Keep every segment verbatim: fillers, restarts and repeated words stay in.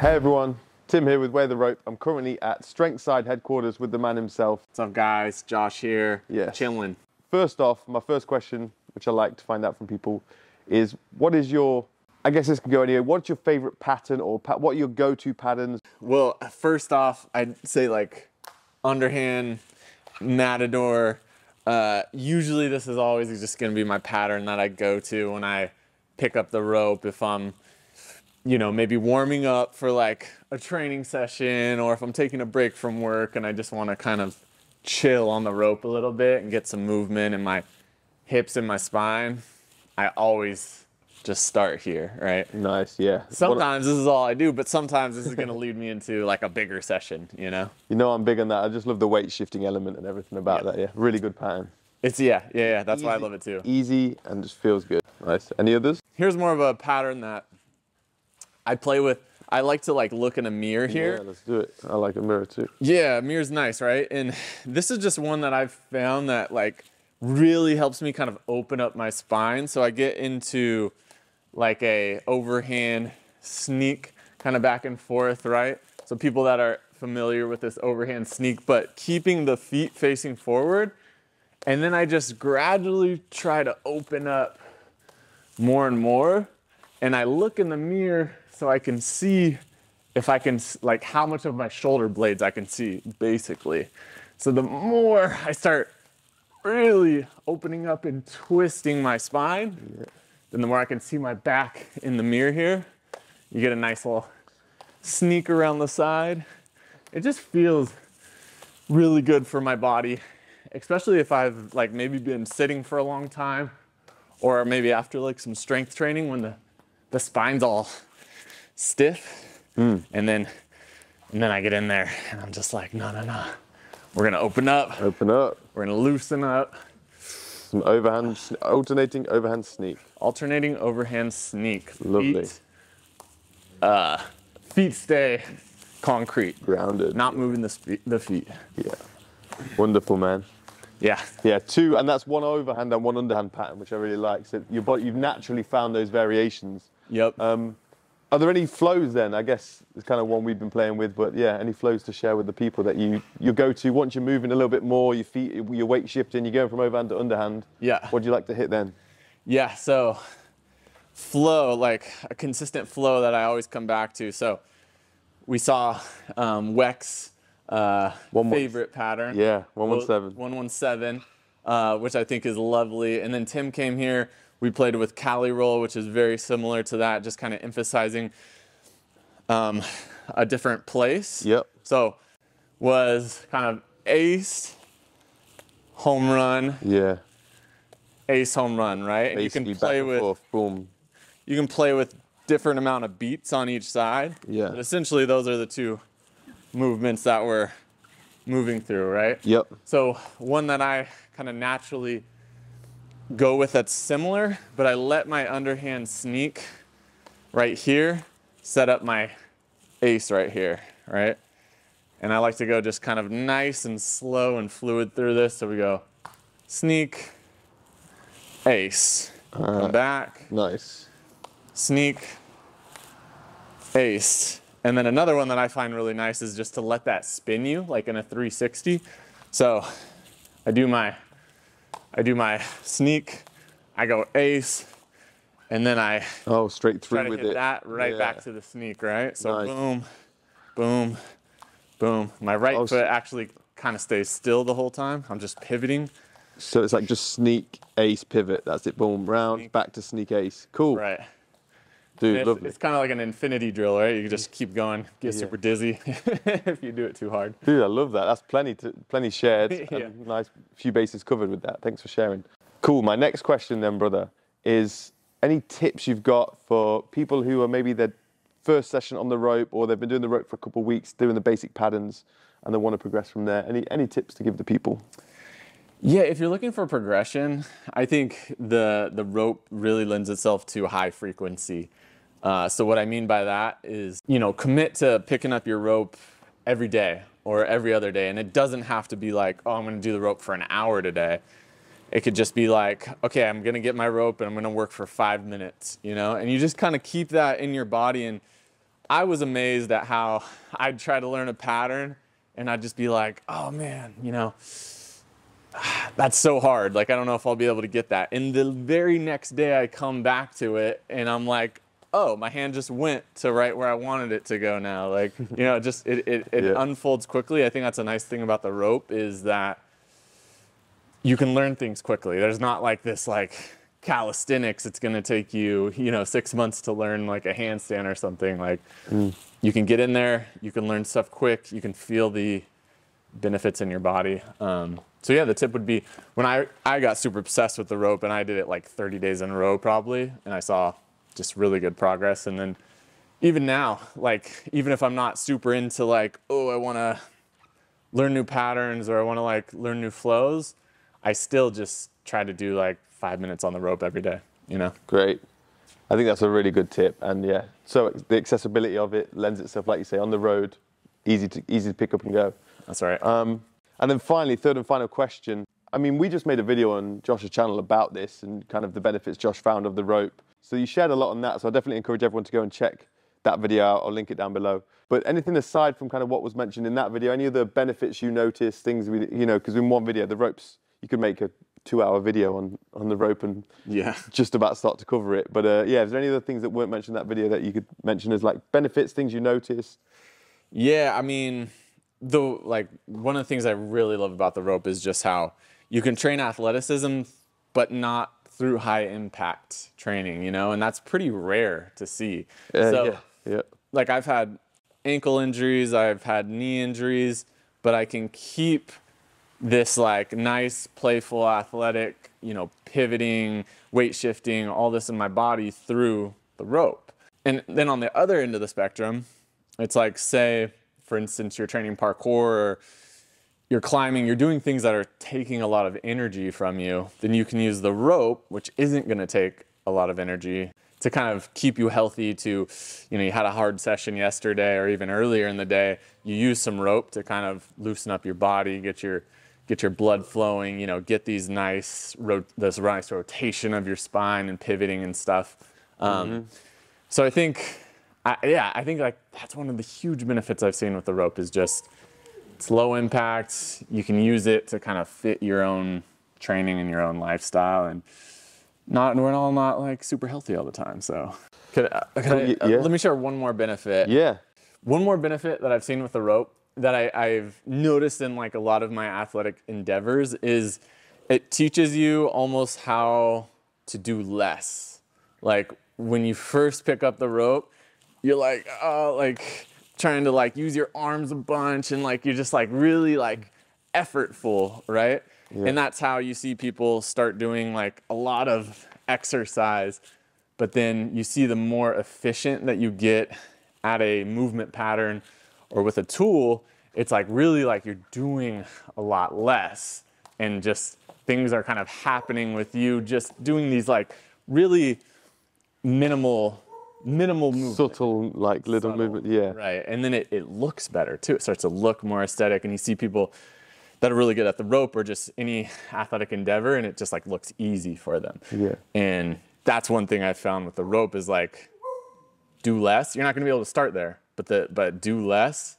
Hey everyone, Tim here with Way of the Rope. I'm currently at Strengthside headquarters with the man himself. What's up guys, Josh here, yes. Chilling. First off, my first question, which I like to find out from people, is what is your, I guess this can go anywhere, what's your favorite pattern or pa what are your go-to patterns? Well, first off, I'd say like underhand, matador. Uh, usually this is always just gonna be my pattern that I go to when I pick up the rope if I'm you know, maybe warming up for like a training session, or if I'm taking a break from work and I just want to kind of chill on the rope a little bit and get some movement in my hips and my spine, I always just start here, right? Nice, yeah. Sometimes this is all I do, but sometimes this is going to lead me into like a bigger session, you know? You know I'm big on that. I just love the weight shifting element and everything about yeah. that, yeah. Really good pattern. It's, yeah, yeah, yeah. That's easy, why I love it too. Easy and just feels good. Nice. Any others? Here's more of a pattern that I play with. I like to like look in a mirror here. Yeah, let's do it. I like a mirror too. Yeah, a mirror's nice, right? And this is just one that I've found that like really helps me kind of open up my spine. So I get into like a overhand sneak kind of back and forth, right? So people that are familiar with this overhand sneak, but keeping the feet facing forward. And then I just gradually try to open up more and more. And I look in the mirror so I can see if I can, like how much of my shoulder blades I can see, basically. So the more I start really opening up and twisting my spine, yeah. then the more I can see my back in the mirror here. You get a nice little sneak around the side. It just feels really good for my body, especially if I've like maybe been sitting for a long time, or maybe after like some strength training when the The spine's all stiff, mm. and then and then I get in there and I'm just like, no, no, no. We're gonna open up. Open up. We're gonna loosen up. Some overhand, alternating overhand sneak. Alternating overhand sneak. Lovely. Feet, uh, feet stay concrete. Grounded. Not moving the, the feet. Yeah. Wonderful, man. Yeah. Yeah, two, and that's one overhand and one underhand pattern, which I really like. So your body, you've naturally found those variations. Yep. Um, are there any flows then? I guess it's kind of one we've been playing with, but yeah, any flows to share with the people that you, you go to once you're moving a little bit more, your feet, your weight shifting, you're going from overhand to underhand. Yeah. What do you like to hit then? Yeah, so flow, like a consistent flow that I always come back to. So we saw um, Wex. Uh, one favorite one, pattern. Yeah, one one seven. one one seven, uh, which I think is lovely. And then Tim came here. We played with Cali Roll, which is very similar to that, just kind of emphasizing um, a different place. Yep. So was kind of ace, home run. Yeah. Ace, home run, right? And you can play with, forth, boom. You can play with different amount of beats on each side. Yeah. But essentially, those are the two movements that we're moving through, right? Yep. So one that I kind of naturally go with that's similar, but I let my underhand sneak right here, set up my ace right here, right? And I like to go just kind of nice and slow and fluid through this. So we go sneak, ace, uh, come back. Nice. Sneak, ace. And then another one that I find really nice is just to let that spin you, like in a three sixty. So I do my, I do my sneak, I go ace, and then I oh straight through try to with hit it. That right yeah. back to the sneak, right? So nice. Boom, boom, boom. My right oh, foot actually kind of stays still the whole time. I'm just pivoting. So it's like just sneak, ace, pivot. That's it. Boom, round, sneak. Back to sneak, ace. Cool. Right. Dude, it's, it's kind of like an infinity drill, right? You can just keep going, get yeah. super dizzy if you do it too hard. Dude, I love that. That's plenty, to, plenty shared. yeah. And nice few bases covered with that. Thanks for sharing. Cool. My next question then, brother, is any tips you've got for people who are maybe their first session on the rope, or they've been doing the rope for a couple of weeks, doing the basic patterns, and they want to progress from there? Any, any tips to give the people? Yeah, if you're looking for progression, I think the, the rope really lends itself to high frequency. Uh, so what I mean by that is, you know, commit to picking up your rope every day or every other day. And it doesn't have to be like, oh, I'm going to do the rope for an hour today. It could just be like, okay, I'm going to get my rope and I'm going to work for five minutes, you know, and you just kind of keep that in your body. And I was amazed at how I'd try to learn a pattern and I'd just be like, oh man, you know, that's so hard. Like, I don't know if I'll be able to get that. And the very next day I come back to it and I'm like, oh, my hand just went to right where I wanted it to go now. Like, you know, just it, it, it yeah. unfolds quickly. I think that's a nice thing about the rope is that you can learn things quickly. There's not like this like calisthenics. It's going to take you, you know, six months to learn like a handstand or something. Like mm. you can get in there, you can learn stuff quick. You can feel the benefits in your body. Um, so yeah, the tip would be when I, I got super obsessed with the rope and I did it like thirty days in a row probably. And I saw just really good progress. And then even now, like, even if I'm not super into like, oh, I want to learn new patterns or I want to like learn new flows, I still just try to do like five minutes on the rope every day, you know? Great. I think that's a really good tip. And yeah, so the accessibility of it lends itself, like you say, on the road, easy to, easy to pick up and go. That's right. Um, and then finally, third and final question. I mean, we just made a video on Josh's channel about this and kind of the benefits Josh found of the rope. So you shared a lot on that, so I definitely encourage everyone to go and check that video out. I'll link it down below. But anything aside from kind of what was mentioned in that video, any other benefits you noticed, things we, you know, because in one video, the ropes, you could make a two-hour video on, on the rope and yeah. just about start to cover it. But uh, yeah, is there any other things that weren't mentioned in that video that you could mention as like benefits, things you noticed? Yeah, I mean, the, like one of the things I really love about the rope is just how you can train athleticism, but not through high impact training, you know, and that's pretty rare to see. Yeah, so yeah, yeah. like I've had ankle injuries, I've had knee injuries, but I can keep this like nice, playful, athletic, you know, pivoting, weight shifting, all this in my body through the rope. And then on the other end of the spectrum, it's like, say, for instance, you're training parkour or you're climbing, you're doing things that are taking a lot of energy from you, then you can use the rope, which isn't going to take a lot of energy, to kind of keep you healthy. To, you know, you had a hard session yesterday or even earlier in the day, you use some rope to kind of loosen up your body, get your, get your blood flowing, you know, get these nice, ro this nice rotation of your spine and pivoting and stuff. Um, mm-hmm. So I think, I, yeah, I think like that's one of the huge benefits I've seen with the rope is just, it's low impact. You can use it to kind of fit your own training and your own lifestyle, and not we're all not like super healthy all the time. So, could, uh, could I, uh, yeah. let me share one more benefit. Yeah, one more benefit that I've seen with the rope that I, I've noticed in like a lot of my athletic endeavors is it teaches you almost how to do less. Like when you first pick up the rope, you're like, oh, like. trying to like use your arms a bunch and like you're just like really like effortful, right? Yeah. And that's how you see people start doing like a lot of exercise, but then you see the more efficient that you get at a movement pattern or with a tool, it's like really like you're doing a lot less and just things are kind of happening with you just doing these like really minimal minimal movement. Subtle, like little Subtle, movement, yeah. Right, and then it, it looks better too. It starts to look more aesthetic and you see people that are really good at the rope or just any athletic endeavor and it just like looks easy for them. Yeah. And that's one thing I found with the rope is like, do less. You're not gonna be able to start there, but, the, but do less.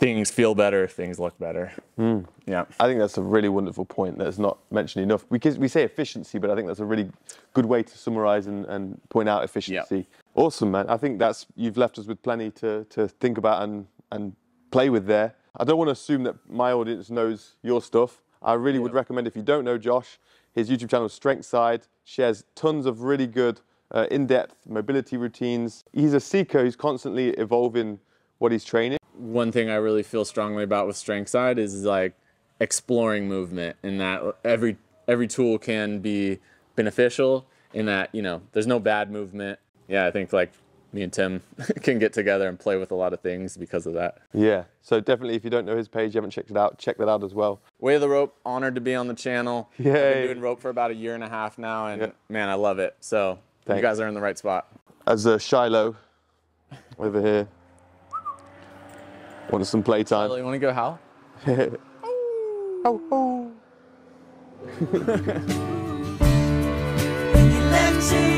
Things feel better, things look better. Mm. Yeah. I think that's a really wonderful point that's not mentioned enough. We, we say efficiency, but I think that's a really good way to summarize and, and point out efficiency. Yep. Awesome, man. I think that's, you've left us with plenty to, to think about and, and play with there. I don't want to assume that my audience knows your stuff. I really yep. would recommend, if you don't know Josh, his YouTube channel Strengthside shares tons of really good uh, in-depth mobility routines. He's a seeker, he's constantly evolving what he's training. One thing I really feel strongly about with Strengthside is like exploring movement, and that every every tool can be beneficial in that, you know, there's no bad movement. Yeah, I think like me and Tim can get together and play with a lot of things because of that. Yeah, so definitely if you don't know his page, you haven't checked it out, check that out as well. Way of the Rope, honored to be on the channel. Yeah. I've been doing rope for about a year and a half now, and yeah. man, I love it. So Thanks. You guys are in the right spot. As a Shiloh over here. Want some playtime? You want to go howl? Oh, oh.